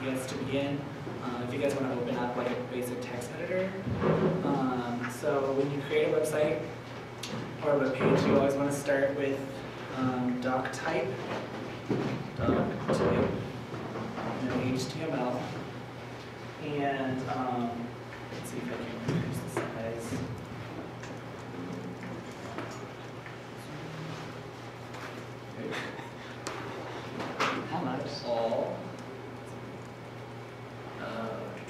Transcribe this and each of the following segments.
I guess, to begin, if you guys want to open up like a basic text editor. So when you create a website or a web page, you always want to start with doc type, and then HTML. And let's see if I can increase the size. How much? All.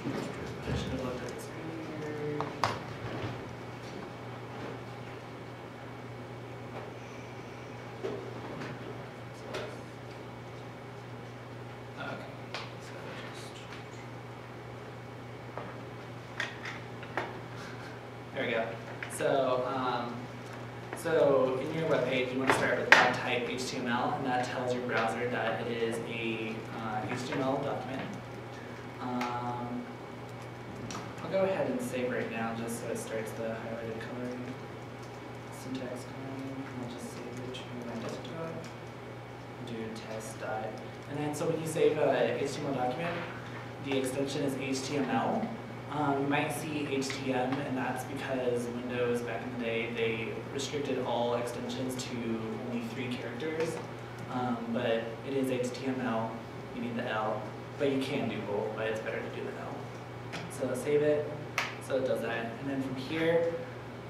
I should have looked at this earlier. Okay. So there we go. So. So in your web page, you want to start with .type HTML, and that tells your browser that it is a HTML document. I'll go ahead and save right now, just so it starts the highlighted coloring, syntax coloring. I'll just save it to my desktop. Do test. And then, so when you save a HTML document, the extension is HTML. You might see HTM, and that's because Windows back in the day, they restricted all extensions to only 3 characters, but it is HTML, you need the L, but you can do both, but it's better to do the L. So save it, so it does that. And then from here,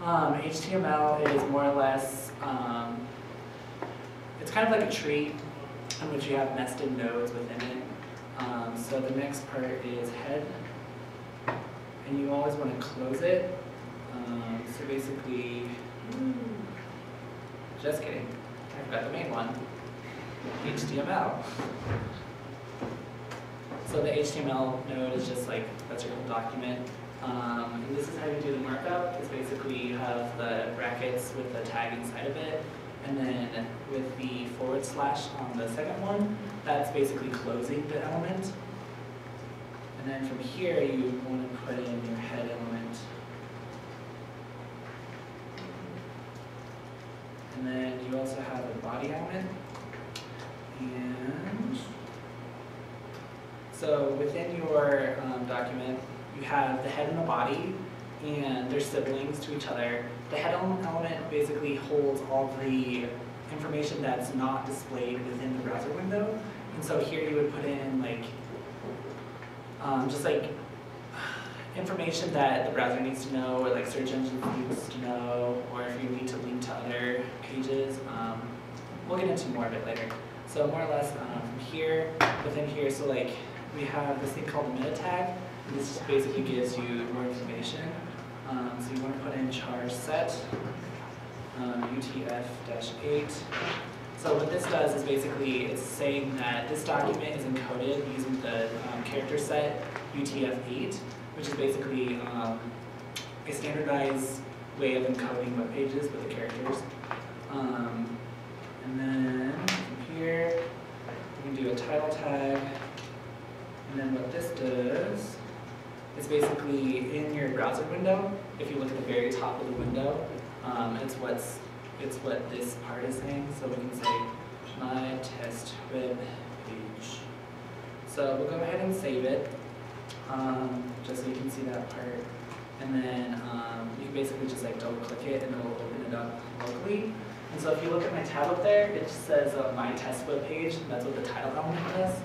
HTML is more or less, it's kind of like a tree in which you have nested nodes within it. So the next part is head. And you always want to close it. So basically, just kidding. I forgot the main one, HTML. So the HTML node is just like, that's your whole document. And this is how you do the markup, is basically you have the brackets with the tag inside of it. And then with the / on the second one, that's basically closing the element. And then from here, you want to put in your head element. And then you also have a body element. And so within your document, you have the head and the body, and they're siblings to each other. The head element basically holds all the information that's not displayed within the browser window. And so here you would put in like, just like information that the browser needs to know, or like search engines needs to know, or if you need to link to other pages. We'll get into more of it later. So more or less from here, within here, so like we have this thing called the meta tag. And this basically gives you more information. So you want to put in char set UTF-8. So what this does is basically it's saying that this document is encoded using the character set UTF-8, which is basically a standardized way of encoding web pages with the characters. And then from here, we can do a title tag. And then what this does is basically in your browser window, if you look at the very top of the window, it's what this part is saying, so we can say my test web page. So we'll go ahead and save it, just so you can see that part. And then you can basically just like double click it and it'll open it up locally. And so if you look at my tab up there, it just says my test web page, and that's what the title element does.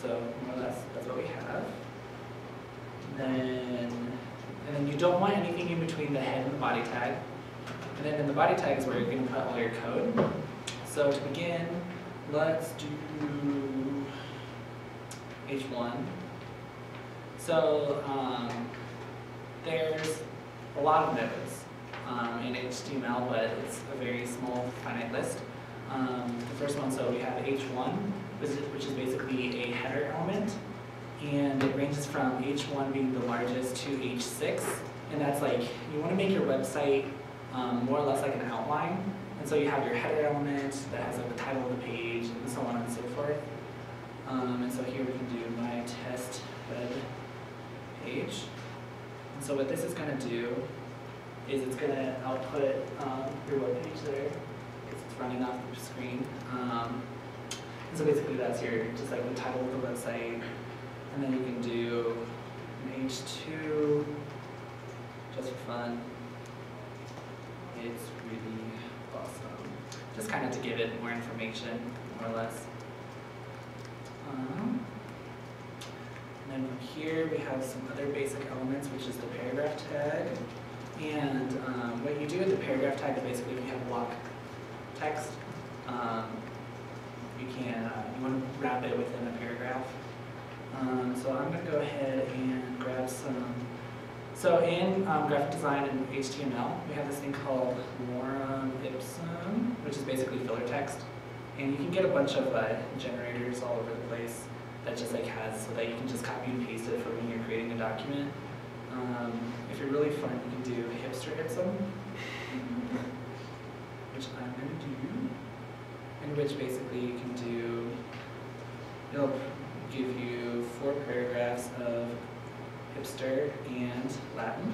So more or less, that's what we have. And then you don't want anything in between the head and the body tag. And then in the body tag is where you're going to put all your code. So to begin, let's do H1. So there's a lot of nodes in HTML, but it's a very small finite list. The first one, so we have H1, which is basically a header element. And it ranges from H1 being the largest to H6. And that's like, you want to make your website more or less like an outline. And so you have your header element that has like the title of the page and so on and so forth. And so here we can do my test web page. And so what this is going to do is it's going to output your web page there, because it's running off the screen. So basically that's your, just like the title of the website, and then you can do an H2, just for fun. It's really awesome. Just kind of to give it more information, more or less. And then from here we have some other basic elements, which is the paragraph tag. And what you do with the paragraph tag is basically you have block text. You can you want to wrap it within a paragraph. So I'm going to go ahead and grab some. So in graphic design and HTML, we have this thing called lorem ipsum, which is basically filler text. And you can get a bunch of generators all over the place that just like has, so that you can just copy and paste it for when you're creating a document. If you're really fun, you can do hipster ipsum, which I'm gonna do, in which basically you can do, it'll give you 4 paragraphs of hipster and Latin.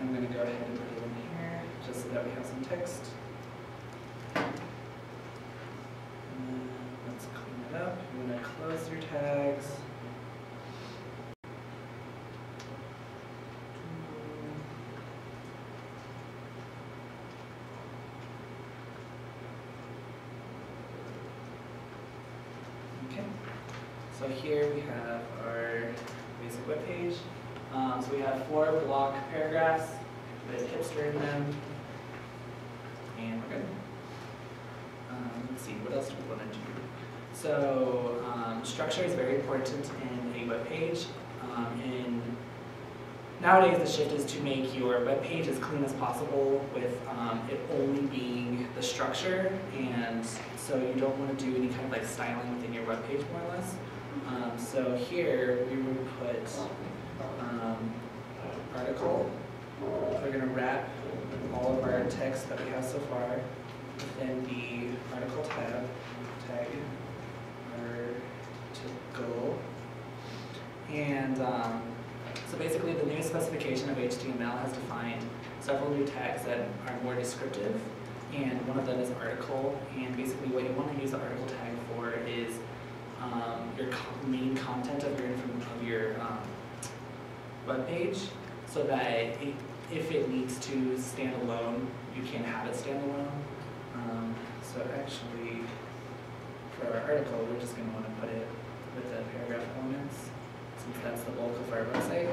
And I'm gonna go ahead and put it in here, just so that we have some text. Up. I'm going to close your tags. Okay. So here we have our basic web page. So we have 4 block paragraphs with hipster in them. And we're good. Let's see, what else do we want to do? So structure is very important in a web page. Nowadays the shift is to make your web page as clean as possible with it only being the structure, and so you don't want to do any kind of like styling within your web page, more or less. So here we would put article. We're going to wrap all of our text that we have so far within the article tag. Goal. And so basically the new specification of HTML has defined several new tags that are more descriptive, and one of them is article. And basically what you want to use the article tag for is your main content of your web page, so that if it needs to stand alone, you can have it stand alone. So actually for our article, we're just going to want to put it with the paragraph elements, since that's the bulk of our website.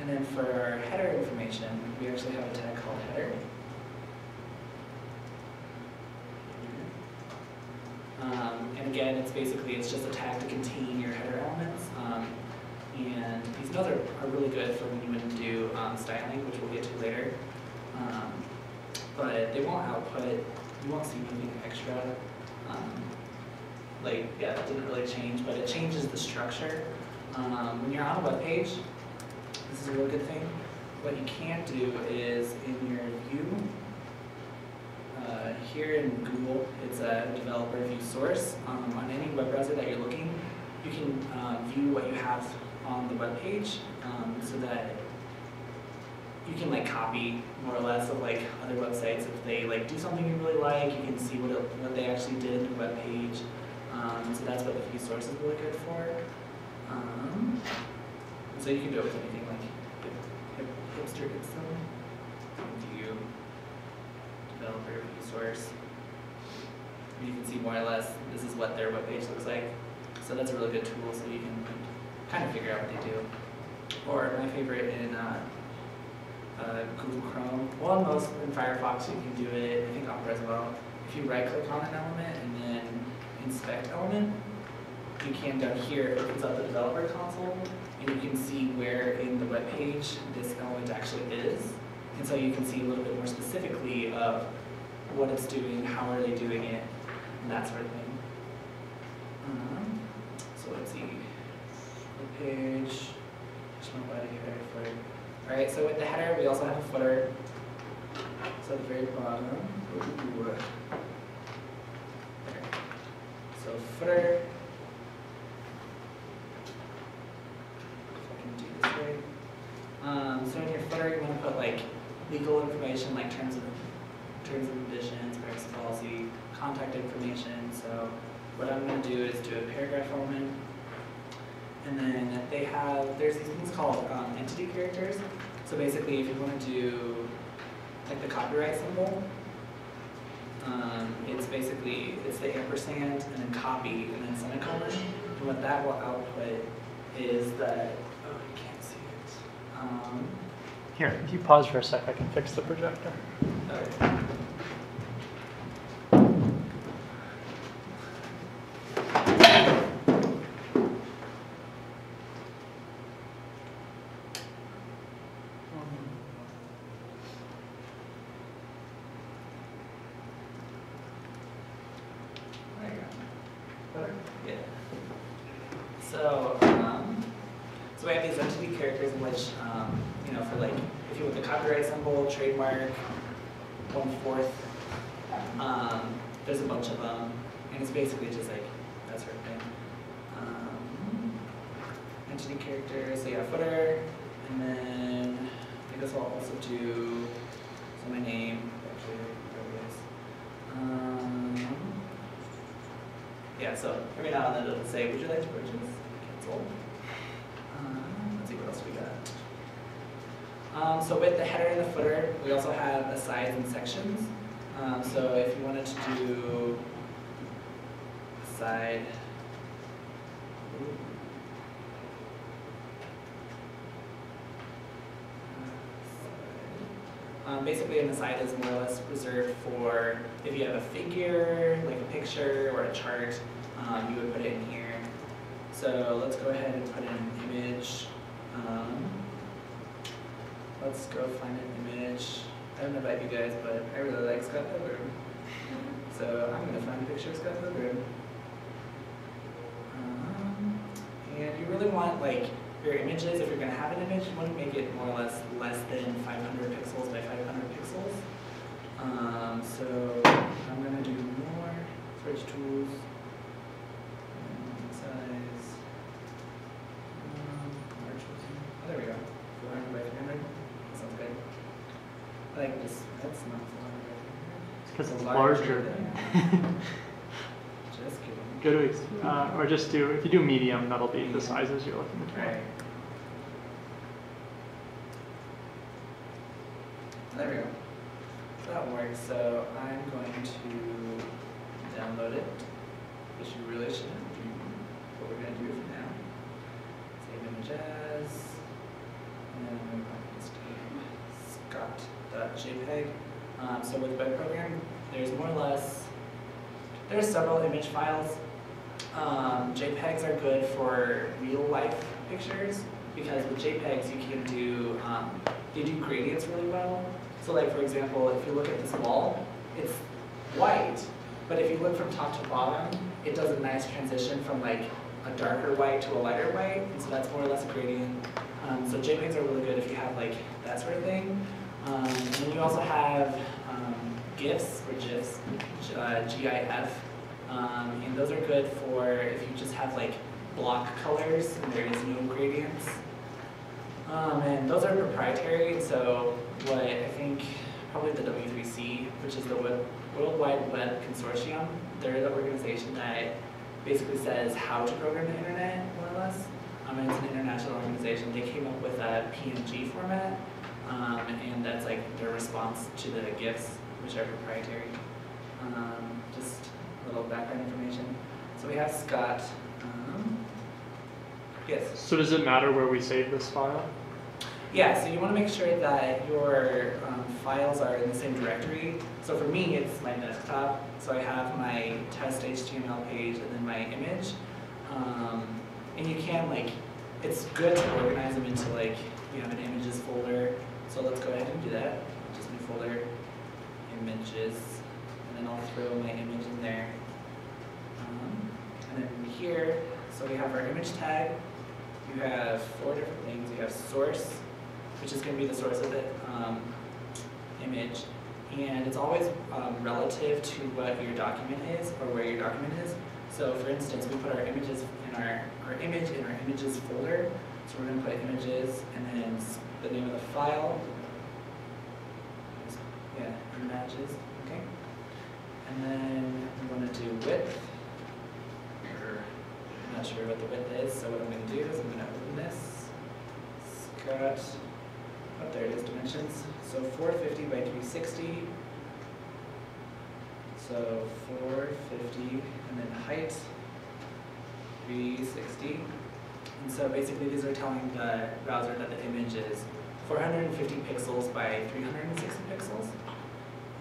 And then for our header information, we actually have a tag called header. And again, it's just a tag to contain your header elements. And these notes are really good for when you want to do styling, which we'll get to later. But they won't output, you won't see anything extra. That didn't really change, but it changes the structure. When you're on a web page, this is a real good thing. What you can do is in your view, here in Google, it's a developer view source. On any web browser that you're looking, you can view what you have on the web page, so that you can like copy more or less of like other websites. If they like do something you really like, you can see what they actually did in the web page. So that's what the view source is really good for. So you can do it with anything like hipster ipsum, view, developer, view source. And you can see more or less this is what their web page looks like. So that's a really good tool, so you can kind of figure out what they do. Or my favorite in Google Chrome, well, most in Firefox you can do it, I think Opera as well. If you right click on an element and then inspect element, you can down here, it opens up the developer console, and you can see where in the web page this element actually is. And so you can see a little bit more specifically of what it's doing, how are they doing it, and that sort of thing. So let's see, the page, just want to add a header footer. All right, so with the header, we also have a footer. So at the very bottom, so footer, if I can do this right. So in your footer, you want to put like legal information, like terms and conditions, privacy policy, contact information. So what I'm going to do is do a paragraph element. And then they have, there's these things called entity characters. So basically, if you want to do like the copyright symbol, it's basically, it's the ampersand and then copy and then semicolon. And what that will output is that, oh, I can't see it. Here, if you pause for a sec, I can fix the projector. Okay. So we have these entity characters in which, you know, for like, if you want the copyright symbol, trademark, 1/4, there's a bunch of them, and it's basically just like that sort of thing. Entity characters, so yeah, footer, and then I guess I'll also do so my name, actually, whatever it is. Yeah, so every now and then it'll say, would you like to purchase? Cancel. Let's see what else we got. So with the header and the footer, we also have a size and sections. So if you wanted to do a side, basically, an aside is more or less reserved for if you have a figure, like a picture or a chart, you would put it in here. So let's go ahead and put in an image. Let's go find an image. I don't know about you guys, but I really like Scott Pilgrim. So I'm going to find a picture of Scott Pilgrim. And you really want, like, your images, if you're going to have an image, you want to make it more or less than 500 pixels by 500 pixels. So I'm going to do more, search tools, size, large, oh, there we go, 400 by 300, that sounds good. I like this, that's not 400 by 300. It's because it's larger than. Just kidding. Go to, or just do, if you do medium, that'll be the sizes you're looking for. Right. There we go. So that works. So I'm going to download it, which you really shouldn't do. What we're going to do for now. Save image as, and then I'm going to scott.jpg. So with web program, there's more or less, there's several image files. JPEGs are good for real life pictures because with JPEGs you can do, they do gradients really well. So like for example, if you look at this wall, it's white, but if you look from top to bottom, it does a nice transition from like a darker white to a lighter white, and so that's more or less a gradient. So JPEGs are really good if you have like that sort of thing. And then you also have GIFs or GIFs, GIF, and those are good for if you just have like block colors and there is no gradients. And those are proprietary, so what I think probably the W3C, which is the World Wide Web Consortium, they're the organization that basically says how to program the internet, more or less. It's an international organization. They came up with a PNG format, and that's like their response to the GIFs, which are proprietary. Just a little background information. So we have Scott. Yes? So does it matter where we save this file? Yeah, so you want to make sure that your files are in the same directory. So for me, it's my desktop. So I have my test HTML page and then my image. And you can, like, it's good to organize them into, like, you have an images folder. So let's go ahead and do that. Just new folder. Images, and then I'll throw my image in there. And then here, so we have our image tag. You have four different things. You have source, which is going to be the source of the image, and it's always relative to what your document is or where your document is. So, for instance, we put our images in our image in our images folder. So we're going to put images and then the name of the file. Yeah, images, okay. And then we want to do width, I'm not sure what the width is, so what I'm going to do is I'm going to open this, cut, oh there it is, dimensions, so 450 by 360, so 450, and then height, 360, and so basically these are telling the browser that the image is 450 pixels by 360 pixels,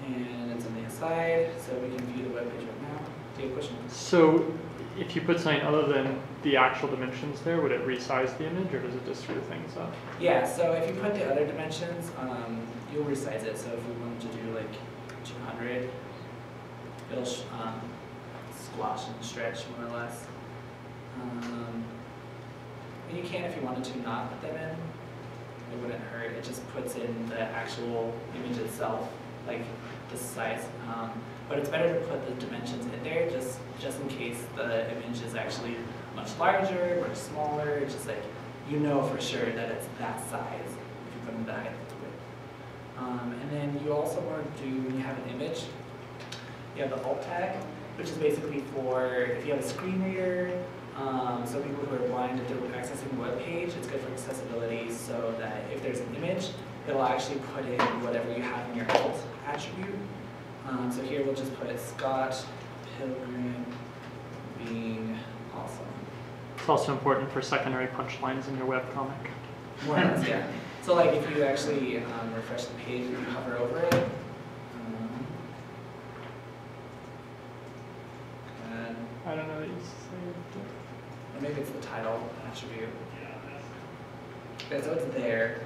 and it's on the inside, so we can view the web page right now. Do you have a question? So, if you put something other than the actual dimensions there, would it resize the image, or does it just screw things up? Yeah, so if you put the other dimensions, you'll resize it. So if we wanted to do like 200, it'll squash and stretch more or less. And you can, if you wanted to, not put them in. It wouldn't hurt. It just puts in the actual image itself, like the size. But it's better to put the dimensions in there just in case the image is actually much larger, much smaller, just like you know for sure that it's that size if you put in the height of the width. And then you also want to, when you have an image, you have the alt tag, which is basically for if you have a screen reader, so people who are blind, if they're accessing a web page, it's good for accessibility so that if there's an image, it'll actually put in whatever you have in your alt attribute. So here we'll just put Scott Pilgrim being awesome. It's also important for secondary punchlines in your webcomic. More or less, yeah. So like if you actually refresh the page and you hover over it, and I don't know that you saved it. Or maybe it's the title attribute. Yeah, so it's there.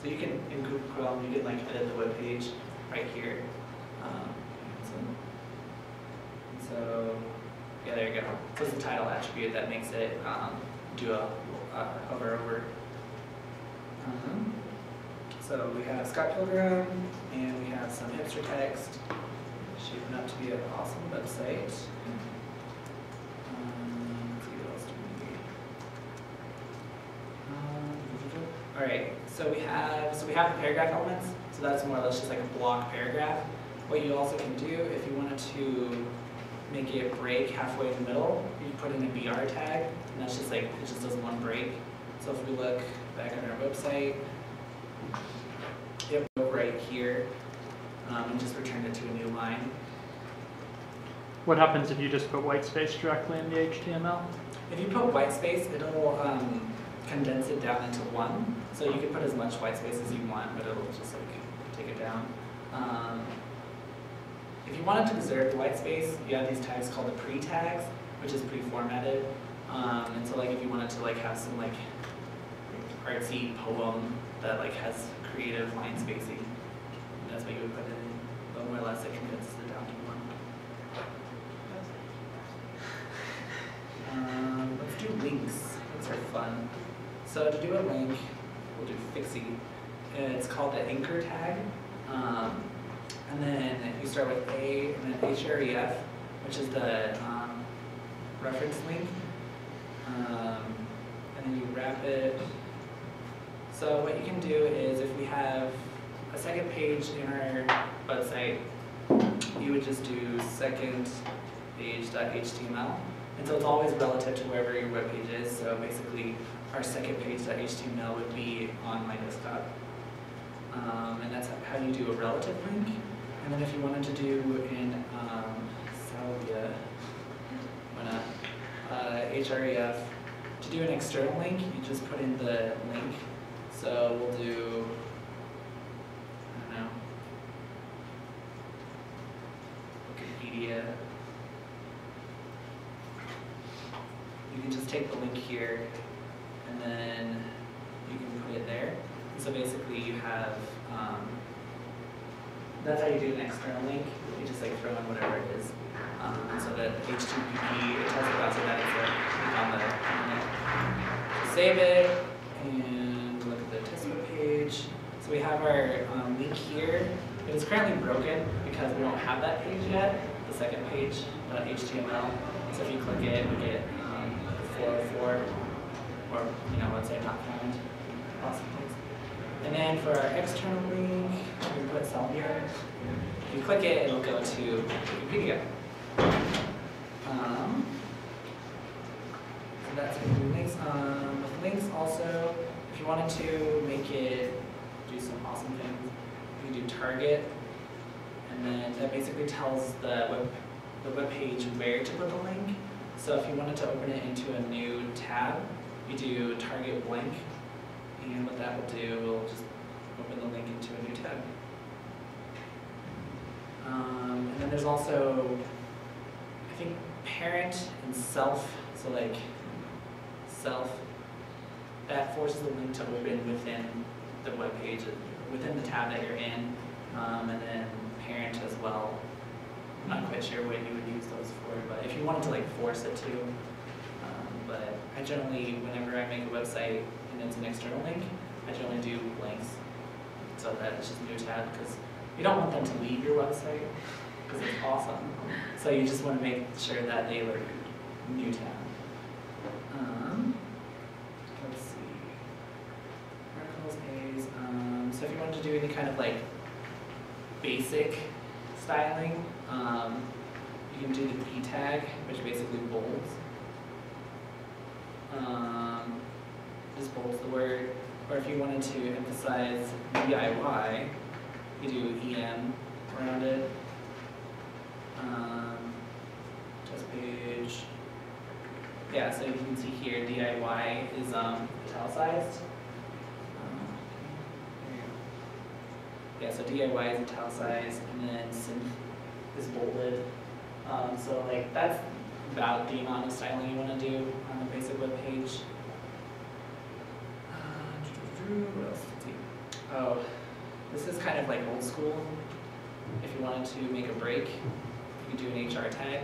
So you can, in Google Chrome, you can like edit the web page right here. So yeah, there you go. So it's the title attribute that makes it do a hover over. So we have Scott Pilgrim, and we have some hipster text, shaping up to be an awesome website. Alright, so we have the paragraph elements, so that's more or less just like a block paragraph. What you also can do, if you wanted to make it break halfway in the middle, you put in a BR tag, and that's just like, it just does one break. So if we look back on our website, it will go right here, and just return it to a new line. What happens if you just put white space directly in the HTML? If you put white space, it'll condense it down into one. So you can put as much white space as you want, but it'll just like take it down. If you wanted to preserve the white space, you have these tags called the pre-tags, which is pre-formatted. And so like if you wanted to like have some like artsy poem that like has creative line spacing, that's what you would put it in. But more or less it condenses it down to one. Let's do links. Links are fun. So to do a link, we'll do Fixie. It's called the anchor tag. And then you start with A and then href, which is the reference link. And then you wrap it. So what you can do is if we have a second page in our website, you would just do secondpage.html. And so it's always relative to wherever your web page is. So basically, our second page.html would be on my desktop. And that's how you do a relative link. And then if you wanted to do in Salvia, href, to do an external link, you just put in the link. So we'll do, I don't know, Wikipedia. You can just take the link here, and then you can put it there. So basically you have, that's how you do an external link. You just like throw in whatever it is. So that HTTP, it tells the browser that it's like on the internet. Save it, and look at the test web page. So we have our link here. It is currently broken because we don't have that page yet, the second page.html. So if you click it, we get 404. Or, you know, let's say not found, awesome things. And then for our external link, we put Salvia. You click it, it'll go to Wikipedia. So that's going to do links. With links also, if you wanted to make it do some awesome things, you can do target, and then that basically tells the web page where to put the link. So if you wanted to open it into a new tab, you do target blank, and what that will do will just open the link into a new tab. And then there's also, I think, parent and self. So like self, that forces the link to open within the web page, within the tab that you're in, and then parent as well. I'm not quite sure what you would use those for, but if you wanted to like force it to. But I generally, whenever I make a website and it's an external link, I generally do links so that it's just a new tab, because you don't want them to leave your website because it's awesome. So you just want to make sure that they learn new tab. Let's see, articles, pages. So if you wanted to do any kind of like basic styling, you can do the B tag, which basically bolds. Just bolds the word. Or if you wanted to emphasize DIY, you do EM around it. Test page. Yeah, so you can see here DIY is italicized. Yeah, so DIY is italicized, and then synth is bolded. So like that's about the amount of styling you want to do on the basic web page. What else to do? Oh, this is kind of like old school. If you wanted to make a break, you could do an HR tag.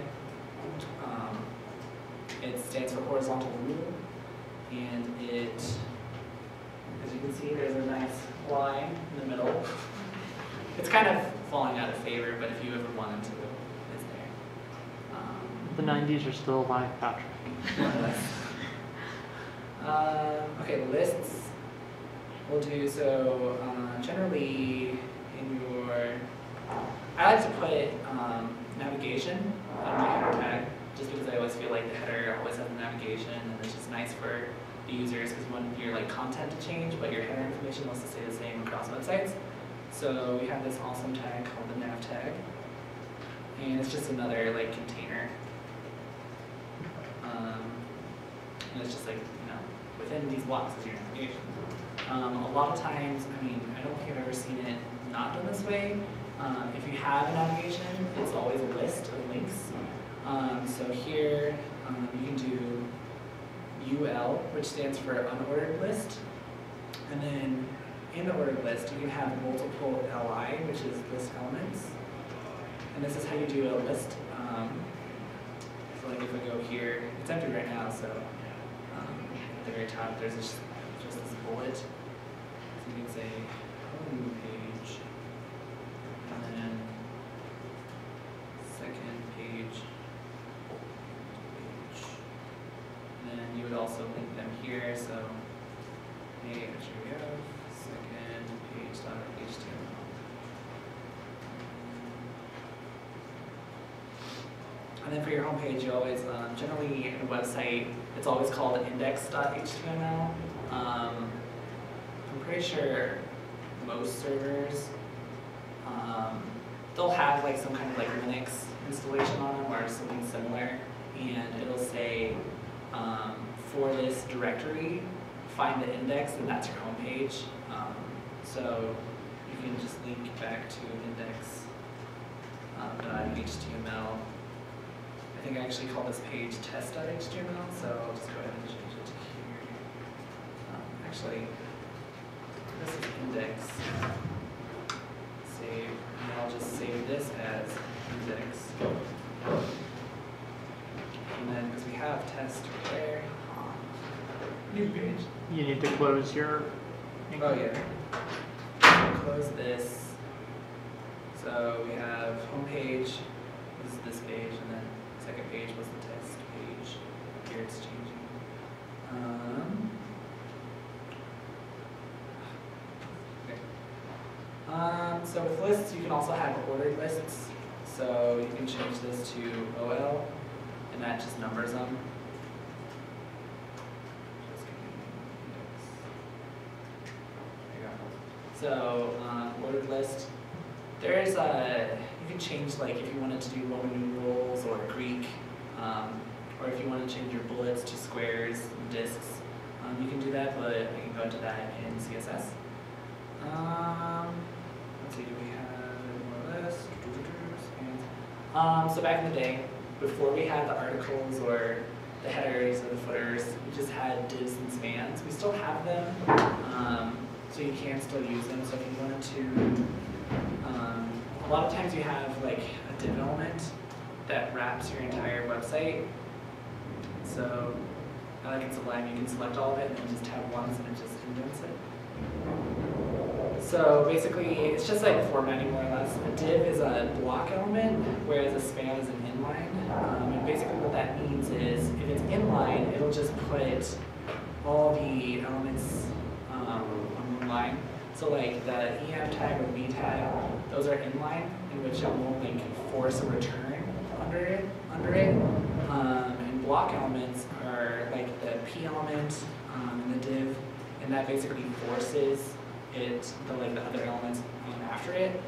It stands for horizontal rule, and it, as you can see, there's a nice line in the middle. It's kind of falling out of favor, but if you ever wanted to, it's there. The 90s are still alive, Patrick. Okay, lists. We'll do so generally in your. I like to put navigation on my header tag, just because I always feel like the header always has navigation, and it's just nice for the users because you want your like content to change, but your header information wants to stay the same across websites. So we have this awesome tag called the nav tag, and it's just another like container, and it's just like, you know, within these blocks is your navigation. A lot of times, I mean, I don't think I've ever seen it not done this way. If you have a navigation, it's always a list of links. So here, you can do UL, which stands for unordered list. And then in the ordered list, you can have multiple LI, which is list elements. And this is how you do a list. So like if I go here, it's empty right now, so at the very top, there's just this bullet. So you can say home page, and then second page, page. And then you would also link them here. So hey, here we go. Second page dot HTML. And then for your home page, you always generally in a website, it's always called index.html. I'm pretty sure most servers, they'll have like some kind of like Linux installation on them or something similar, and it'll say for this directory, find the index, and that's your home page. So you can just link back to index.html. I think I actually call this page test.html, so I'll just go ahead and change it to here. Actually, this is index. Save, and I'll just save this as index. And then, because we have test right there, new page. You need to close your. Oh yeah. So close this. So we have home page. This is this page, and then second page was the test page. Here it's changing. So with lists, you can also have ordered lists. So you can change this to OL, and that just numbers them. So ordered list. There's a, you can change like if you wanted to do Roman numerals or Greek, or if you want to change your bullets to squares and discs, you can do that, but I can go into that in CSS. Let's see, do we have more or less? So back in the day, before we had the articles or the headers or the footers, we just had divs and spans. We still have them, so you can still use them. So if you wanted to, a lot of times you have like a div element that wraps your entire website. So I like in Sublime, you can select all of it and then just have once and it just indents it. So basically, it's just like formatting more or less. A div is a block element, whereas a span is an inline. And basically what that means is, if it's inline, it'll just put all the elements on one line. So like the em tag or b tag, those are inline, in which it won't like force a return under it. And block elements are like the p element in the div, and that basically forces it, the other elements after it,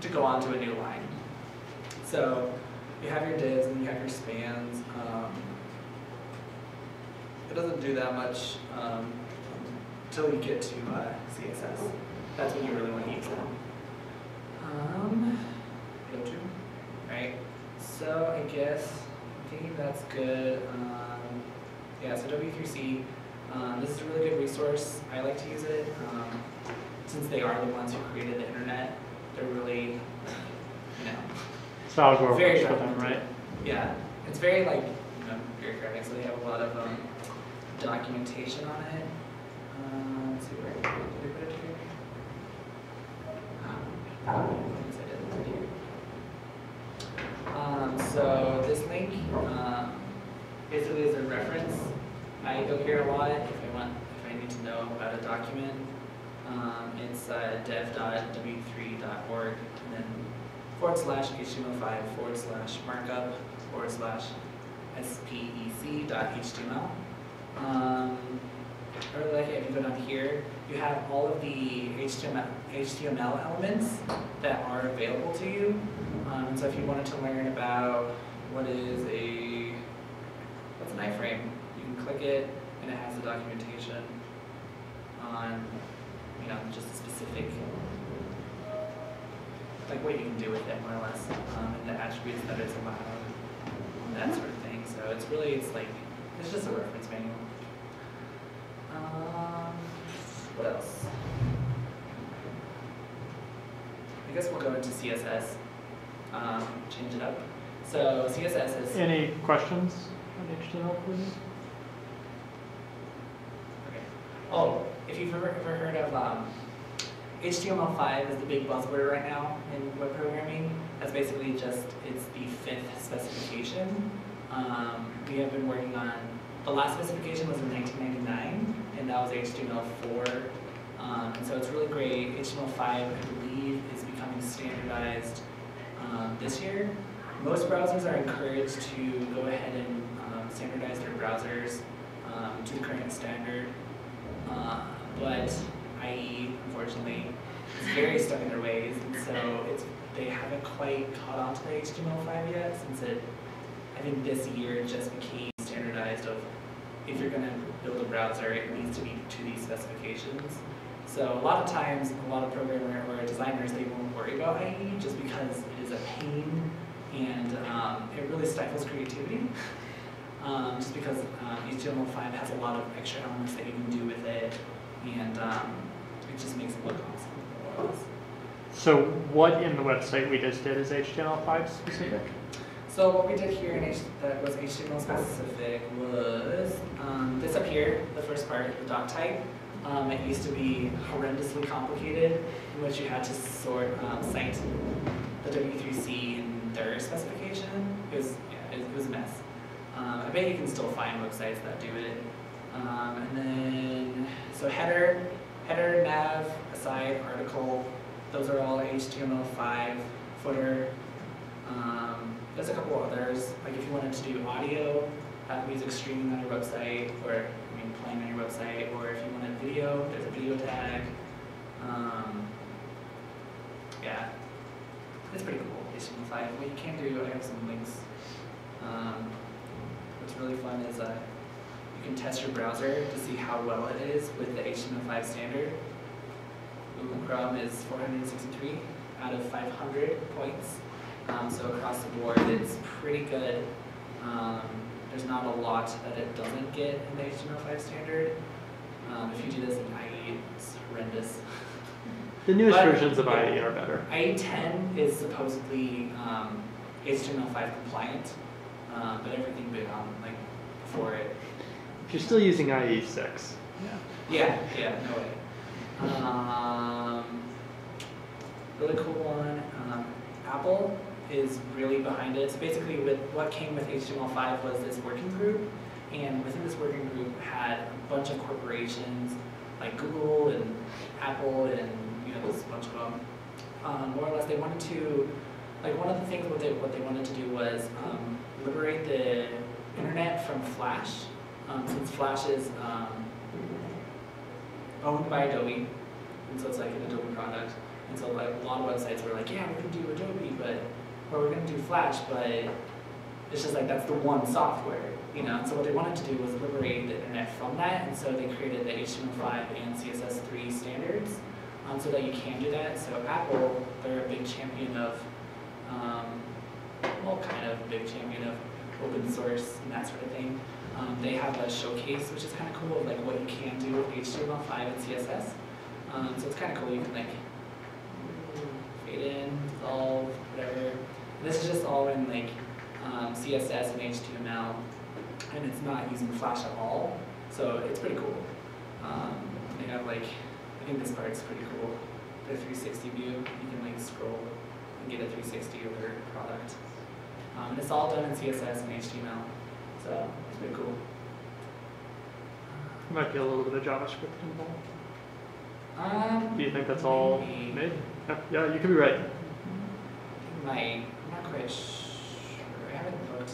to go onto a new line. So you have your divs and you have your spans. It doesn't do that much until you get to CSS. That's when you really want to use them. Go to, right? So I guess, I think that's good. Yeah, so W3C, this is a really good resource. I like to use it. Since they are the ones who created the internet, they're really, it's very them, right? Yeah, it's very like, bureaucratic, so they have a lot of documentation on it. Let's see, where did I put it here? So this link basically is a reference. I go here a lot if I need to know about a document. It's dev.w3.org and then /html5/markup/spec.html. I really like it if you go down here. You have all of the HTML elements that are available to you. So if you wanted to learn about what's an iframe, you can click it and it has the documentation on just a specific, what you can do with it more or less, and the attributes that it's allowed, that sort of thing. So it's really, it's just a reference manual. What else? I guess we'll go into CSS. Change it up. So CSS is... Any questions on HTML, please? Okay. Oh, if you've ever heard of HTML5 is the big buzzword right now in web programming. That's basically just, it's the 5th specification. We have been working on, the last specification was in 1999, and that was HTML4. And so it's really great. HTML5, I believe, is becoming standardized this year. Most browsers are encouraged to go ahead and standardize their browsers to the current standard. But IE, unfortunately, is very stuck in their ways, and so they haven't quite caught on to the HTML5 yet, since I think this year just became standardized of if you're going to build a browser, it needs to be to these specifications. So a lot of times, a lot of programmers or designers, they won't worry about IE just because it is a pain and it really stifles creativity. Just because HTML5 has a lot of extra elements that you can do with it, and it just makes it look awesome. So what in the website we just did is HTML5 specific? So what we did here in that was HTML specific was this up here, the first part, the doc type. It used to be horrendously complicated, in which you had to sort cite the W3C in their specification. It was a mess. I bet you can still find websites that do it. And then, so header, nav, aside, article, Those are all HTML5 footer. There's a couple others. Like if you wanted to do audio, have music streaming on your website, or playing on your website, or if you wanted video, there's a video tag. Yeah, it's pretty cool. HTML5. What you can do, I have some links. What's really fun is you can test your browser to see how well it is with the HTML5 standard. Google Chrome is 463 out of 500 points. So across the board, it's pretty good. There's not a lot that it doesn't get in the HTML5 standard. If you do this in IE, it's horrendous. The newest versions of IE are better. IE 10 is supposedly HTML5 compliant, but everything beyond like before it. If you're still using IE 6. Yeah. Yeah, no way. Really cool one. Apple is really behind it. So basically, with what came with HTML5 was this working group, and within this working group had a bunch of corporations like Google and Apple and there's a bunch of them. More or less, they wanted to, like one of the things what they wanted to do was liberate the internet from Flash, since Flash is owned by Adobe, and so it's like an Adobe product. And so like a lot of websites were like, yeah, we can do Adobe, or we're going to do Flash, but it's just like that's the one software, And so what they wanted to do was liberate the internet from that, and so they created the HTML5 and CSS3 standards, so that you can do that. So Apple, they're a big champion of, kind of a big champion of open source and that sort of thing. They have a showcase, which is kind of cool, like what you can do with HTML5 and CSS. So it's kind of cool. You can like fade in, dissolve, whatever. This is just all in like CSS and HTML, and it's not using Flash at all. So it's pretty cool. They have like, I think this part's pretty cool. The 360 view, you can like scroll and get a 360 of their product. And it's all done in CSS and HTML, so it's pretty cool. There might be a little bit of JavaScript involved. Do you think that's all made? Yeah, you could be right. I'm not quite sure. I haven't looked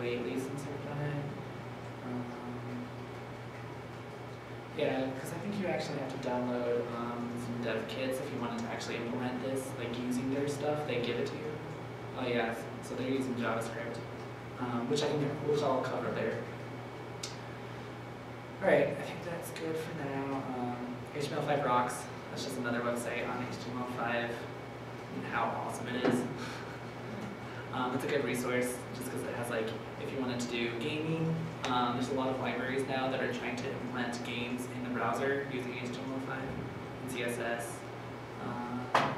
lately since I've done it. Yeah, because I think you actually have to download some dev kits if you wanted to actually implement this, like using their stuff, they give it to you. Oh yeah, so they're using JavaScript, which I'll cover there. Alright, I think that's good for now. HTML5 rocks. That's just another website on HTML5 and how awesome it is. It's a good resource just because it has, like, if you wanted to do gaming, there's a lot of libraries now that are trying to implement games in the browser using HTML5 and CSS.